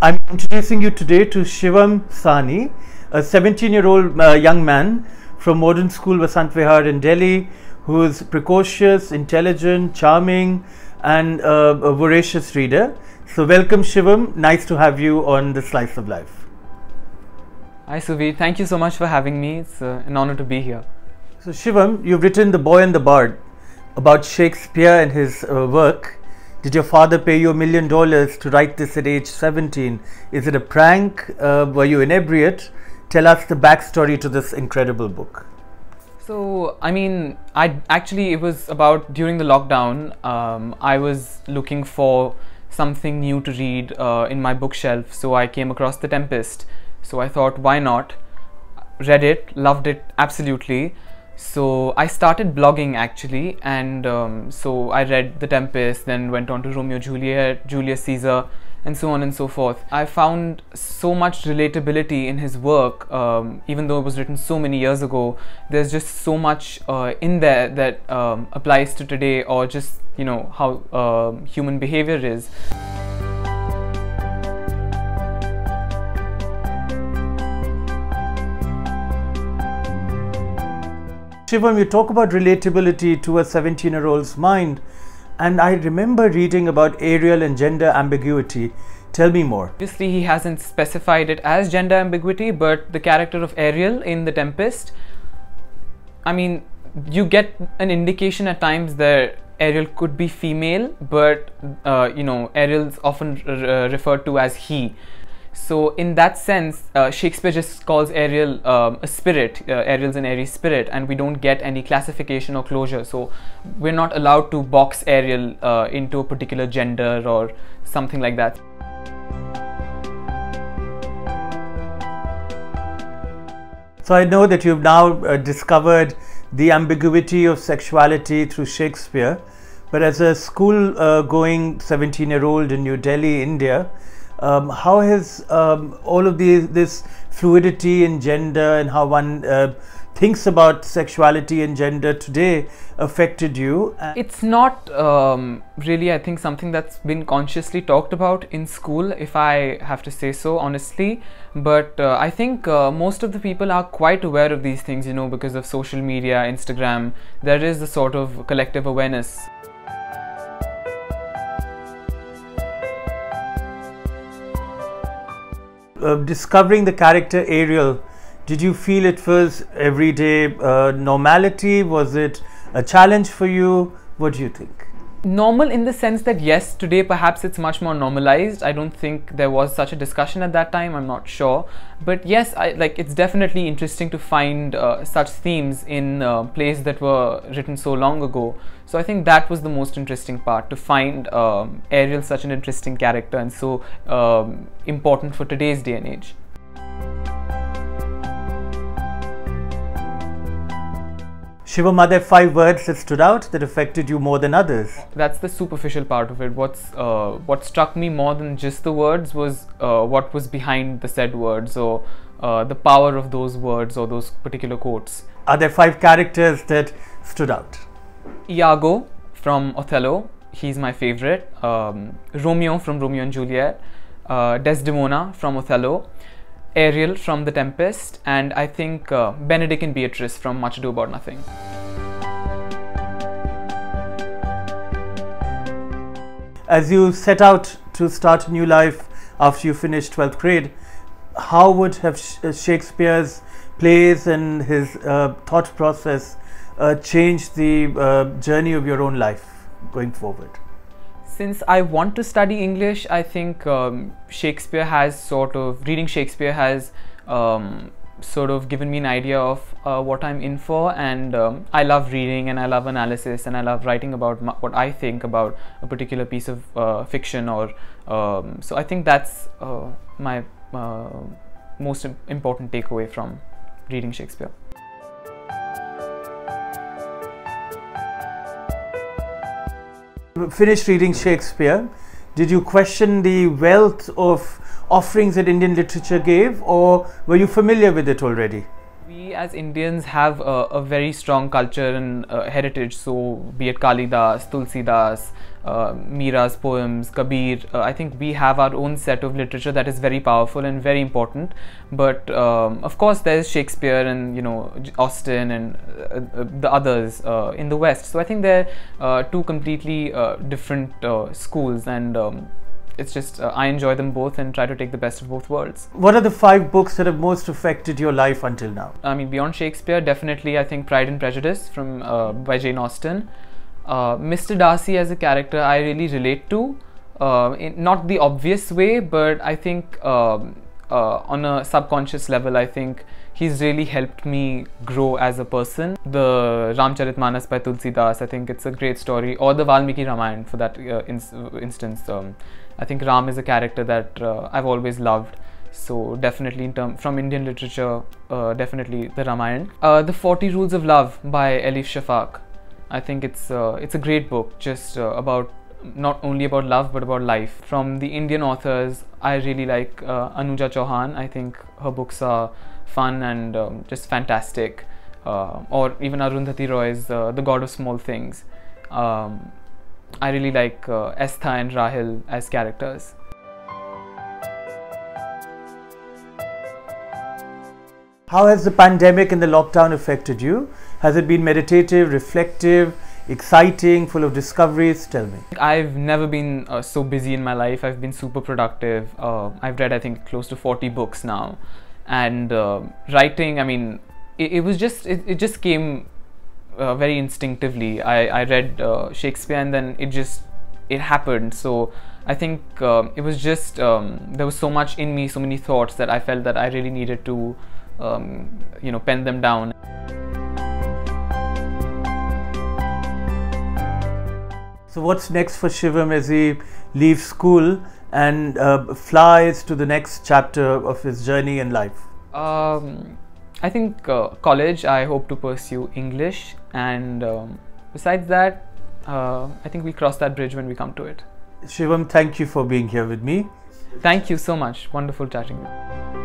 I'm introducing you today to Shivam Sani, a 17-year-old young man from Modern School Vasant Vihar in Delhi, who is precocious, intelligent, charming, and a voracious reader. So welcome, Shivam. Nice to have you on The Slice of Life. Hi, Suvir. Thank you so much for having me. It's an honor to be here. So Shivam, you've written The Boy and the Bard, about Shakespeare and his work. Did your father pay you $1 million to write this at age 17? Is it a prank? Were you inebriate? Tell us the backstory to this incredible book. So, it was about during the lockdown. I was looking for something new to read in my bookshelf, so I came across The Tempest. So I thought, why not? Read it, loved it absolutely. So I started blogging actually, and so I read The Tempest, then went on to Romeo and Juliet, Julius Caesar, and so on and so forth. I found so much relatability in his work, even though it was written so many years ago. There's just so much in there that applies to today, or just, you know, how human behavior is. Shivam, you talk about relatability to a 17-year-old's mind, and I remember reading about aerial and gender ambiguity. Tell me more. Obviously, he hasn't specified it as gender ambiguity, but the character of Ariel in The Tempest, you get an indication at times that Ariel could be female, but Ariel's often referred to as he. So in that sense, Shakespeare just calls Ariel a spirit. Ariel's an airy spirit, and we don't get any classification or closure. So we're not allowed to box Ariel into a particular gender or something like that. So I know that you've now discovered the ambiguity of sexuality through Shakespeare, but as a school-going 17-year-old in New Delhi, India, how has all of this fluidity in gender and how one thinks about sexuality and gender today affected you? It's not really, I think, something that's been consciously talked about in school, if I have to say so honestly, but I think most of the people are quite aware of these things, you know, because of social media, Instagram. There is a sort of collective awareness. Discovering the character Ariel, did you feel it was everyday normality? Was it a challenge for you? What do you think? Normal in the sense that yes, today perhaps it's much more normalized. I don't think there was such a discussion at that time, I'm not sure. But yes, it's definitely interesting to find such themes in plays that were written so long ago. So I think that was the most interesting part, to find Ariel such an interesting character and so important for today's day and age. Shivam, are there 5 words that stood out that affected you more than others? That's the superficial part of it. What struck me more than just the words was what was behind the said words, or the power of those words or those particular quotes. Are there 5 characters that stood out? Iago from Othello, he's my favorite. Romeo from Romeo and Juliet. Desdemona from Othello. Ariel from The Tempest, and I think Benedick and Beatrice from Much Ado About Nothing. As you set out to start a new life after you finished 12th grade, how would have Shakespeare's plays and his thought process changed the journey of your own life going forward? Since I want to study English, I think reading Shakespeare has sort of given me an idea of what I'm in for, and I love reading and I love analysis and I love writing about what I think about a particular piece of fiction, or so I think that's my most important takeaway from reading Shakespeare. Finished reading Shakespeare, did you question the wealth of offerings that Indian literature gave, or were you familiar with it already? We as Indians have a very strong culture and heritage, so be it Kalidas, Tulsidas, Mira's poems, Kabir, I think we have our own set of literature that is very powerful and very important. But of course there is Shakespeare and, you know, Austen and the others in the West. So I think they're two completely different schools, and it's just I enjoy them both and try to take the best of both worlds. What are the 5 books that have most affected your life until now? I mean, beyond Shakespeare, definitely I think Pride and Prejudice from by Jane Austen. Mr. Darcy as a character I really relate to, in not the obvious way, but I think on a subconscious level, I think he's really helped me grow as a person. The Ramcharitmanas by Tulsidas, I think it's a great story, or the Valmiki Ramayan for that instance. I think Ram is a character that I've always loved. So definitely from Indian literature, definitely the Ramayan. The 40 Rules of Love by Elif Shafak. I think it's a great book, just about not only about love but about life. From the Indian authors, I really like Anuja Chauhan. I think her books are fun and just fantastic. Or even Arundhati Roy's The God of Small Things. I really like Estha and Rahil as characters. How has the pandemic and the lockdown affected you? Has it been meditative, reflective, exciting, full of discoveries? Tell me. I've never been so busy in my life. I've been super productive. I've read, I think, close to 40 books now. And writing, I mean, it just came very instinctively. I read Shakespeare and then it happened. So I think it was just, there was so much in me, so many thoughts that I felt that I really needed to you know, pen them down. So what's next for Shivam as he leaves school and flies to the next chapter of his journey in life? I think college, I hope to pursue English, and besides that, I think we'll cross that bridge when we come to it. Shivam, thank you for being here with me. Thank you so much. Wonderful chatting with you.